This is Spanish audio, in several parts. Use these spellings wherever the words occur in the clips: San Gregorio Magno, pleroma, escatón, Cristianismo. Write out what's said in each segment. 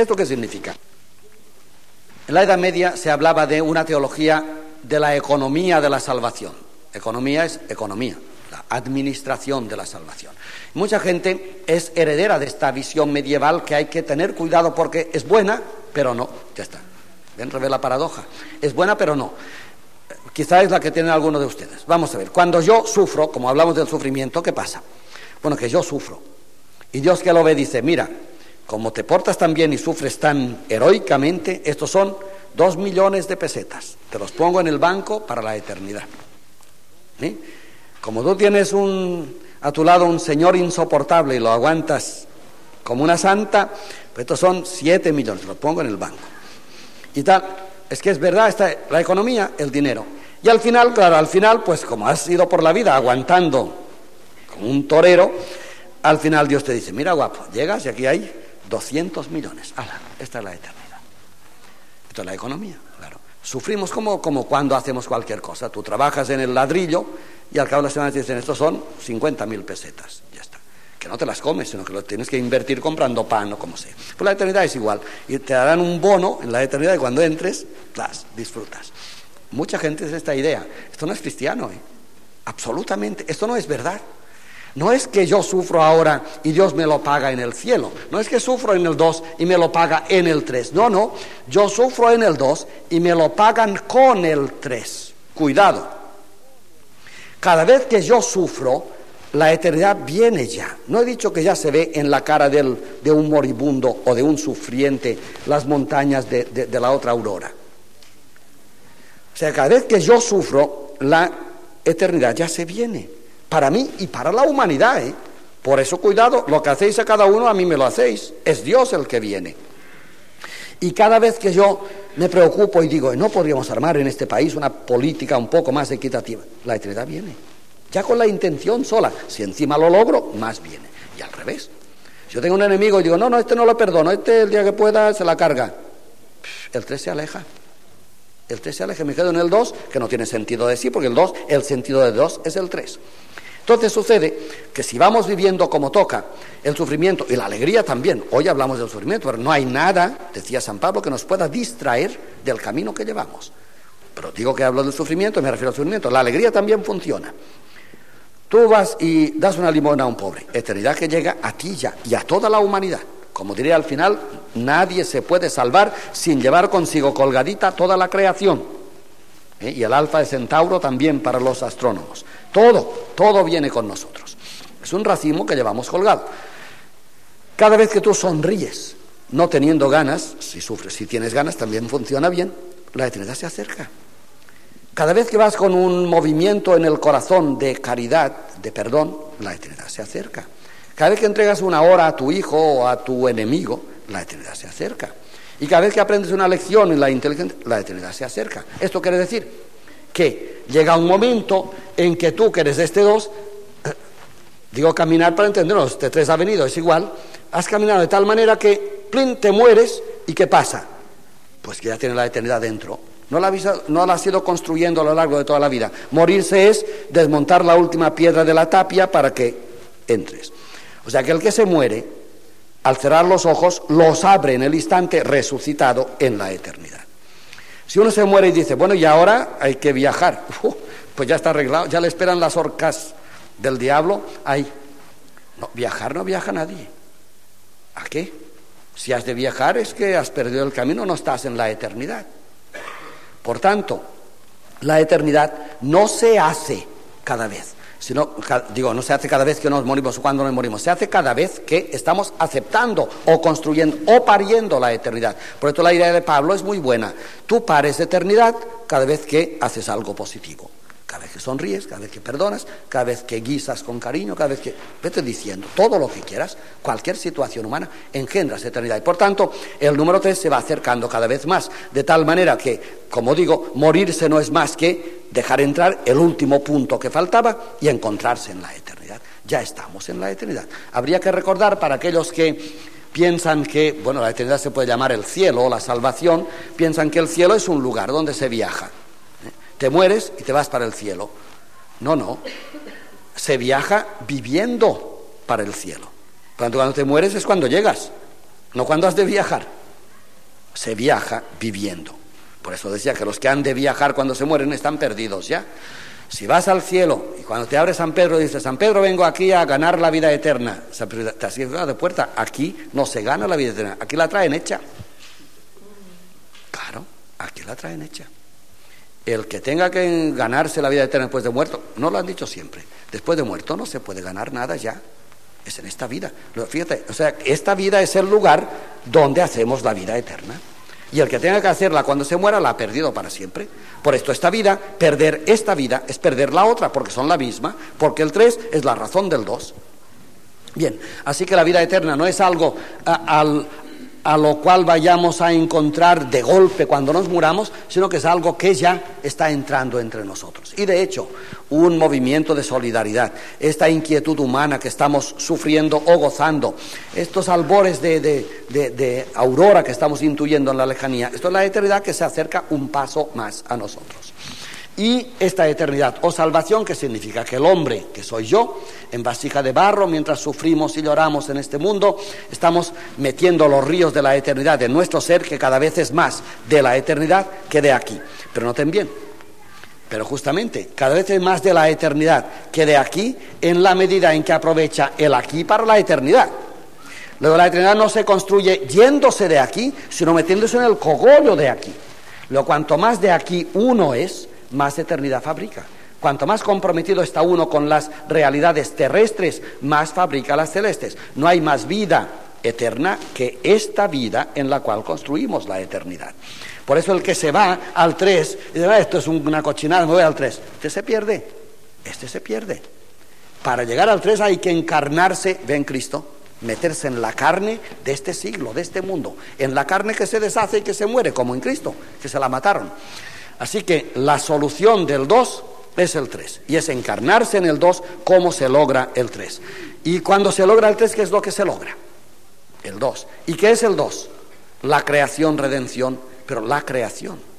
¿Esto qué significa? En la Edad Media se hablaba de una teología de la economía de la salvación. Economía es economía, la administración de la salvación. Mucha gente es heredera de esta visión medieval que hay que tener cuidado porque es buena, pero no. Ya está. ¿Ven? Revela la paradoja. Es buena, pero no. Quizá es la que tienen algunos de ustedes. Vamos a ver. Cuando yo sufro, como hablamos del sufrimiento, ¿qué pasa? Bueno, que yo sufro. Y Dios que lo ve dice, mira, como te portas tan bien y sufres tan heroicamente, estos son 2 millones de pesetas. Te los pongo en el banco para la eternidad. ¿Sí? Como tú tienes a tu lado un señor insoportable y lo aguantas como una santa, pues estos son 7 millones, los pongo en el banco. Y tal, es que es verdad, está la economía, el dinero. Y al final, claro, al final, pues como has ido por la vida aguantando como un torero, al final Dios te dice, mira guapo, llegas y aquí hay 200 millones. ¡Hala! Esta es la eternidad. Esto es la economía, claro. Sufrimos como cuando hacemos cualquier cosa. Tú trabajas en el ladrillo y al cabo de la semana te dicen, estos son 50.000 pesetas. Ya está. Que no te las comes, sino que lo tienes que invertir comprando pan o como sea. Pues la eternidad es igual. Y te darán un bono en la eternidad y cuando entres, las disfrutas. Mucha gente es esta idea. Esto no es cristiano, ¿eh? Absolutamente. Esto no es verdad. No es que yo sufro ahora y Dios me lo paga en el cielo. No es que sufro en el 2 y me lo paga en el 3. No, no. Yo sufro en el 2 y me lo pagan con el 3. Cuidado. Cada vez que yo sufro, la eternidad viene ya. No he dicho que ya se ve en la cara de un moribundo o de un sufriente las montañas de la otra aurora. O sea, cada vez que yo sufro, la eternidad ya se viene. Para mí y para la humanidad, ¿eh? Por eso, cuidado, lo que hacéis a cada uno, a mí me lo hacéis. Es Dios el que viene. Y cada vez que yo me preocupo y digo, ¿no podríamos armar en este país una política un poco más equitativa? La eternidad viene. Ya con la intención sola. Si encima lo logro, más viene. Y al revés. Si yo tengo un enemigo y digo, no, este no lo perdono, este el día que pueda se la carga. El 3 se aleja. El 3 se aleja, me quedo en el 2, que no tiene sentido de sí, porque el sentido de 2 es el 3. Entonces sucede que si vamos viviendo como toca el sufrimiento y la alegría también, hoy hablamos del sufrimiento, pero no hay nada, decía San Pablo, que nos pueda distraer del camino que llevamos. Pero digo que hablo del sufrimiento, me refiero al sufrimiento, la alegría también funciona. Tú vas y das una limosna a un pobre, eternidad que llega a ti ya y a toda la humanidad. Como diría al final, nadie se puede salvar sin llevar consigo colgadita toda la creación. ¿Eh? Y el alfa de Centauro también para los astrónomos. Todo viene con nosotros. Es un racimo que llevamos colgado. Cada vez que tú sonríes, no teniendo ganas, si sufres, si tienes ganas también funciona bien, la eternidad se acerca. Cada vez que vas con un movimiento en el corazón de caridad, de perdón, la eternidad se acerca. Cada vez que entregas una hora a tu hijo o a tu enemigo, la eternidad se acerca. Y cada vez que aprendes una lección en la inteligencia, la eternidad se acerca. Esto quiere decir que llega un momento en que tú, que eres de este 2, digo caminar para entendernos, este 3 ha venido, es igual, has caminado de tal manera que, plin, te mueres, ¿y qué pasa? Pues que ya tienes la eternidad dentro. No la has ido construyendo a lo largo de toda la vida. Morirse es desmontar la última piedra de la tapia para que entres. O sea que el que se muere, al cerrar los ojos, los abre en el instante resucitado en la eternidad. Si uno se muere y dice, bueno, y ahora hay que viajar, pues ya está arreglado, ya le esperan las horcas del diablo, ahí. No, viajar no viaja nadie. ¿A qué? Si has de viajar es que has perdido el camino, no estás en la eternidad. Por tanto, la eternidad no se hace cada vez. No se hace cada vez que nos morimos o cuando nos morimos, se hace cada vez que estamos aceptando o construyendo o pariendo la eternidad. Por esto la idea de Pablo es muy buena. Tú pares eternidad cada vez que haces algo positivo, cada vez que sonríes, cada vez que perdonas, cada vez que guisas con cariño, cada vez que... Vete diciendo todo lo que quieras, cualquier situación humana engendras eternidad. Y por tanto, el número 3 se va acercando cada vez más, de tal manera que, como digo, morirse no es más que dejar entrar el último punto que faltaba y encontrarse en la eternidad. Ya estamos en la eternidad. Habría que recordar para aquellos que piensan que, bueno, la eternidad se puede llamar el cielo o la salvación, piensan que el cielo es un lugar donde se viaja. Te mueres y te vas para el cielo. No. Se viaja viviendo para el cielo. Por lo tanto, cuando te mueres es cuando llegas, no cuando has de viajar. se viaja viviendo. Por eso decía que los que han de viajar cuando se mueren están perdidos, ¿ya? Si vas al cielo y cuando te abre San Pedro dices, San Pedro, vengo aquí a ganar la vida eterna, San Pedro te ha sido de puerta. Aquí no se gana la vida eterna, aquí la traen hecha. Claro, aquí la traen hecha. El que tenga que ganarse la vida eterna después de muerto, no lo han dicho siempre, después de muerto no se puede ganar nada ya, es en esta vida. Fíjate, o sea, esta vida es el lugar donde hacemos la vida eterna. Y el que tenga que hacerla cuando se muera, la ha perdido para siempre. Por esto esta vida, perder esta vida, es perder la otra, porque son la misma, porque el 3 es la razón del 2. Bien, así que la vida eterna no es algo a lo cual vayamos a encontrar de golpe cuando nos muramos, sino que es algo que ya está entrando entre nosotros. Y de hecho, un movimiento de solidaridad, esta inquietud humana que estamos sufriendo o gozando, estos albores de aurora que estamos intuyendo en la lejanía, esto es la eternidad que se acerca un paso más a nosotros. Y esta eternidad o salvación, que significa que el hombre, que soy yo, en vasija de barro, mientras sufrimos y lloramos en este mundo, estamos metiendo los ríos de la eternidad en nuestro ser, que cada vez es más de la eternidad que de aquí. Pero noten bien, pero justamente cada vez es más de la eternidad que de aquí, en la medida en que aprovecha el aquí para la eternidad. Luego la eternidad no se construye yéndose de aquí, sino metiéndose en el cogollo de aquí. Lo cuanto más de aquí uno es, más eternidad fabrica. Cuanto más comprometido está uno con las realidades terrestres, más fabrica las celestes. No hay más vida eterna que esta vida en la cual construimos la eternidad. Por eso el que se va al 3, y dice, esto es una cochinada, me voy al 3, este se pierde. Para llegar al 3 hay que encarnarse, ven Cristo, meterse en la carne de este siglo, de este mundo, en la carne que se deshace y que se muere, como en Cristo, que se la mataron. Así que la solución del 2 es el 3, y es encarnarse en el 2. ¿Cómo se logra el 3? Y cuando se logra el 3, ¿qué es lo que se logra? El 2. ¿Y qué es el 2? La creación, redención, pero la creación.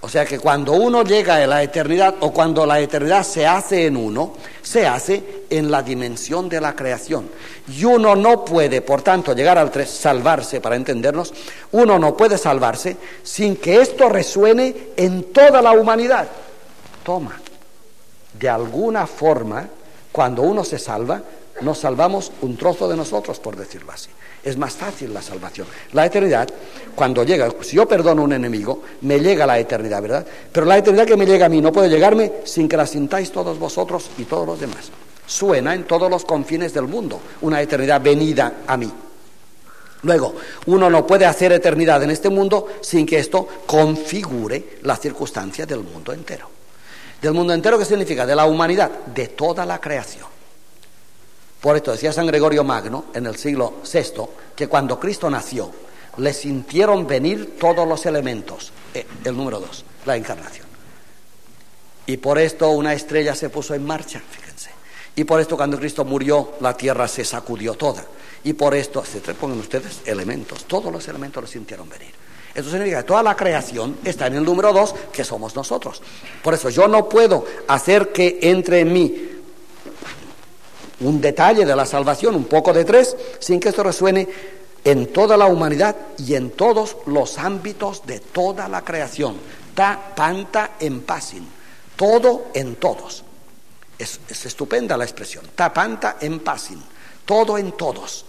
O sea que cuando uno llega a la eternidad, o cuando la eternidad se hace en uno, se hace en la dimensión de la creación. Y uno no puede, por tanto, llegar al 3, salvarse, para entendernos, uno no puede salvarse sin que esto resuene en toda la humanidad. Toma, de alguna forma, cuando uno se salva, nos salvamos un trozo de nosotros, por decirlo así. Es más fácil la salvación. La eternidad, cuando llega, si yo perdono a un enemigo, me llega la eternidad, ¿verdad? Pero la eternidad que me llega a mí no puede llegarme sin que la sintáis todos vosotros y todos los demás. Suena en todos los confines del mundo una eternidad venida a mí. Luego, uno no puede hacer eternidad en este mundo sin que esto configure las circunstancias del mundo entero. ¿Del mundo entero qué significa? De la humanidad, de toda la creación. Por esto decía San Gregorio Magno en el siglo VI que cuando Cristo nació le sintieron venir todos los elementos, el número 2, la encarnación. Y por esto una estrella se puso en marcha, fíjense. Y por esto cuando Cristo murió la tierra se sacudió toda. Y por esto, se ponen ustedes elementos, todos los elementos le sintieron venir. Eso significa que toda la creación está en el número 2, que somos nosotros. Por eso yo no puedo hacer que entre en mí un detalle de la salvación, un poco de 3, sin que esto resuene en toda la humanidad y en todos los ámbitos de toda la creación. Ta panta en pasin, todo en todos. Es estupenda la expresión, ta panta en pasin, todo en todos.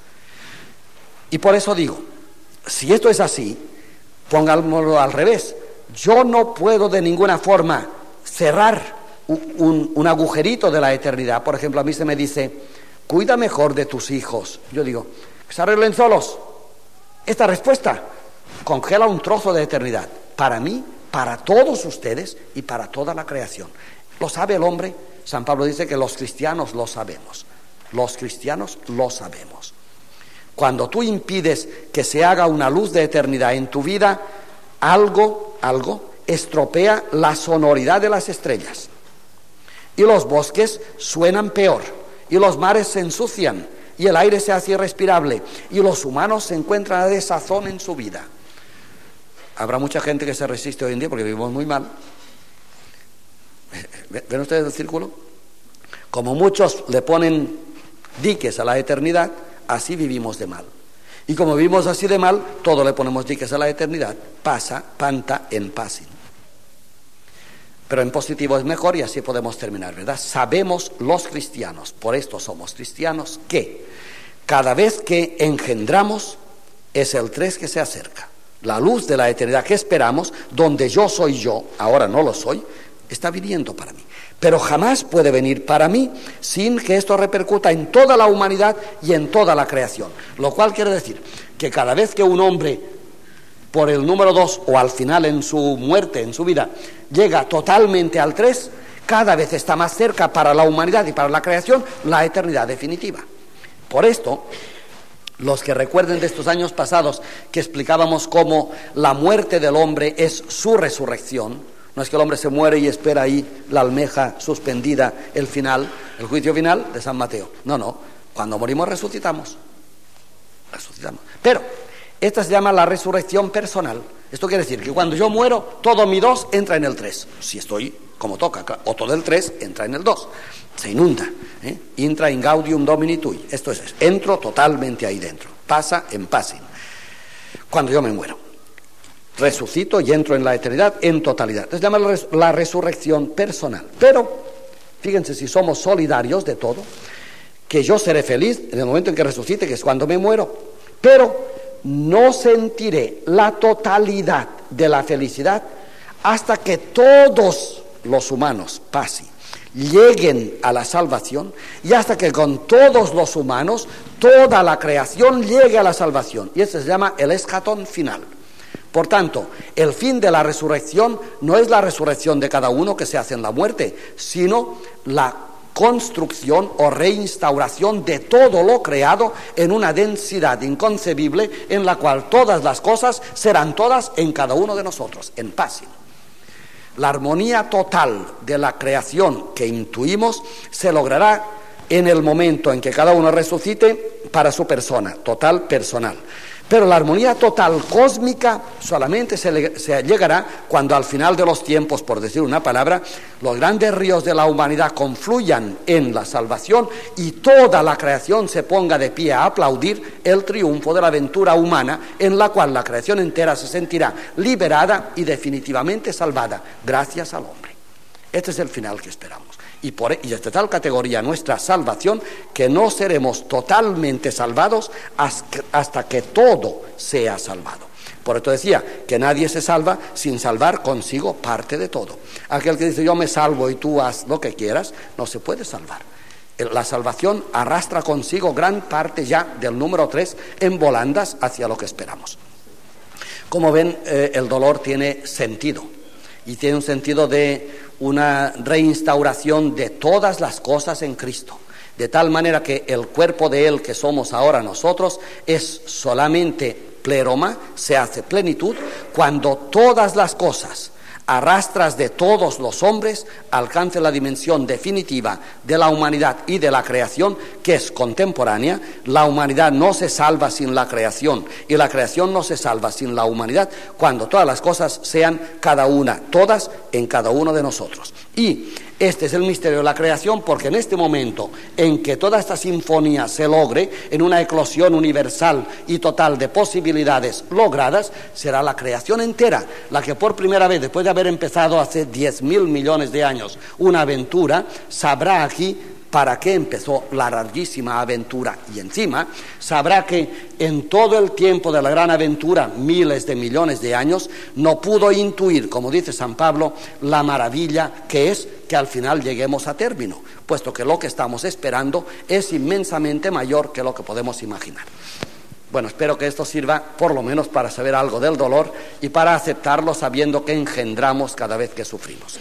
Y por eso digo, si esto es así, pongámoslo al revés. Yo no puedo de ninguna forma cerrar un agujerito de la eternidad. Por ejemplo, a mí se me dice, cuida mejor de tus hijos. Yo digo, que se arreglen solos. Esta respuesta congela un trozo de eternidad. Para mí, para todos ustedes y para toda la creación. ¿Lo sabe el hombre? San Pablo dice que los cristianos lo sabemos. Los cristianos lo sabemos. Cuando tú impides que se haga una luz de eternidad en tu vida, algo estropea la sonoridad de las estrellas. Y los bosques suenan peor, y los mares se ensucian, y el aire se hace irrespirable, y los humanos se encuentran a desazón en su vida. Habrá mucha gente que se resiste hoy en día porque vivimos muy mal. ¿Ven ustedes el círculo? Como muchos le ponen diques a la eternidad, así vivimos de mal. Y como vivimos así de mal, todo le ponemos diques a la eternidad. Pasa, panta, en pasin. Pero en positivo es mejor y así podemos terminar, ¿verdad? Sabemos los cristianos, por esto somos cristianos, que cada vez que engendramos es el 3 que se acerca. La luz de la eternidad que esperamos, donde yo soy yo, ahora no lo soy, está viniendo para mí. Pero jamás puede venir para mí sin que esto repercuta en toda la humanidad y en toda la creación. Lo cual quiere decir que cada vez que un hombre, por el número 2 o al final en su muerte, en su vida, llega totalmente al 3, cada vez está más cerca para la humanidad y para la creación la eternidad definitiva. Por esto, los que recuerden de estos años pasados que explicábamos cómo la muerte del hombre es su resurrección, no es que el hombre se muere y espera ahí la almeja suspendida, el final, el juicio final de San Mateo. No, no, cuando morimos resucitamos. Resucitamos. Pero esta se llama la resurrección personal. Esto quiere decir que cuando yo muero, todo mi 2 entra en el 3. Si estoy como toca, o todo el 3 entra en el 2. Se inunda. Intra in gaudium domini tui. Esto es, entro totalmente ahí dentro. Pasa en pasin. Cuando yo me muero, resucito y entro en la eternidad en totalidad. Entonces, llama la resurrección personal. Pero, fíjense, si somos solidarios de todo, que yo seré feliz en el momento en que resucite, que es cuando me muero. Pero no sentiré la totalidad de la felicidad hasta que todos los humanos pasen, lleguen a la salvación, y hasta que con todos los humanos toda la creación llegue a la salvación. Y eso se llama el escatón final. Por tanto, el fin de la resurrección no es la resurrección de cada uno que se hace en la muerte, sino la construcción o reinstauración de todo lo creado en una densidad inconcebible en la cual todas las cosas serán todas en cada uno de nosotros, en paz. La armonía total de la creación que intuimos se logrará en el momento en que cada uno resucite para su persona, total personal. Pero la armonía total cósmica solamente se llegará cuando al final de los tiempos, por decir una palabra, los grandes ríos de la humanidad confluyan en la salvación y toda la creación se ponga de pie a aplaudir el triunfo de la aventura humana, en la cual la creación entera se sentirá liberada y definitivamente salvada, gracias al hombre. Este es el final que esperamos. Y es de tal categoría nuestra salvación que no seremos totalmente salvados hasta que todo sea salvado. Por esto decía que nadie se salva sin salvar consigo parte de todo. Aquel que dice yo me salvo y tú haz lo que quieras, no se puede salvar. La salvación arrastra consigo gran parte ya del número 3 en volandas hacia lo que esperamos. Como ven, el dolor tiene sentido, y tiene un sentido de una reinstauración de todas las cosas en Cristo, de tal manera que el cuerpo de Él que somos ahora nosotros es solamente pleroma, se hace plenitud, cuando todas las cosas arrastras de todos los hombres alcancen la dimensión definitiva de la humanidad y de la creación, que es contemporánea. La humanidad no se salva sin la creación y la creación no se salva sin la humanidad, cuando todas las cosas sean cada una, todas en cada uno de nosotros. Y este es el misterio de la creación, porque en este momento en que toda esta sinfonía se logre en una eclosión universal y total de posibilidades logradas, será la creación entera la que por primera vez, después de haber empezado hace 10.000 millones de años una aventura, sabrá aquí para qué empezó la larguísima aventura, y encima sabrá que en todo el tiempo de la gran aventura, miles de millones de años, no pudo intuir, como dice San Pablo, la maravilla que es que al final lleguemos a término, puesto que lo que estamos esperando es inmensamente mayor que lo que podemos imaginar. Bueno, espero que esto sirva por lo menos para saber algo del dolor y para aceptarlo sabiendo que engendramos cada vez que sufrimos.